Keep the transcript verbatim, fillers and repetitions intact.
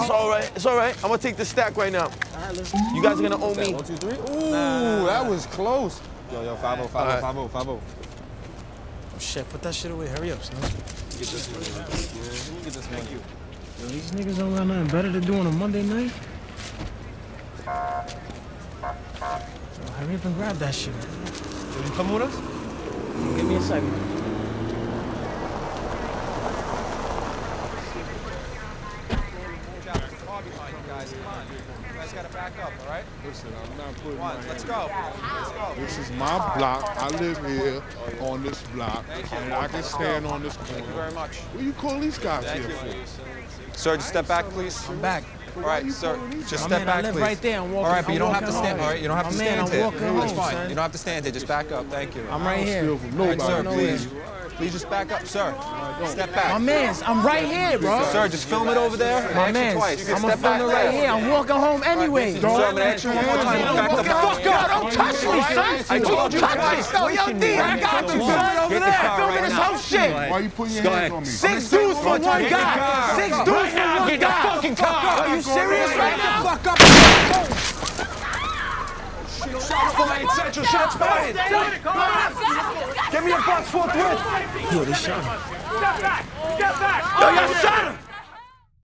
It's all right. It's all right. I'm going to take the stack right now. All right, let's... You guys are going to owe me. One, two, three. Ooh, nah, nah, nah, that nah. was close. Yo, yo, five oh, five oh, five oh, five oh. Oh, shit. Put that shit away. Hurry up, son. Get this one. Yeah. Get this one. Thank you. Yo, these niggas don't got nothing better to do on a Monday night. Yo, hurry up and grab that shit, man. Will you come with us? Give me a second. Let's go. This is my block. I live here on this block, and I can stand on this corner. Thank you very much. What do you call these guys Thank here you. for? Sir, just step back, please. I'm back. All right, sir, just step back, please. Right there. I'm walking. All right, but you don't have to stand. All right, you don't have to stand here. That's fine. You don't have to stand here. Just back up. Thank you. I'm right here. All right, sir, please. Please just back up, sir. Step back. My man's, I'm right here, bro. Sir, just film it over there. My man's, twice. I'm gonna film it right here. I'm walking home anyway. Right, don't let you one more time. Back the fuck up. Don't touch me, son. I told you. Touch me, son. Yo, D, I got you, son, over there. Filming this whole shit. Why are you putting your hands on me? Six dudes for one guy. Six dudes for one guy. Get the fucking car. Are you serious right now? Fuck up. Shots fired. Central shots fired. Give me a box forthwith! Yo, they shot him. Step back! Step back! Yo, you shot him!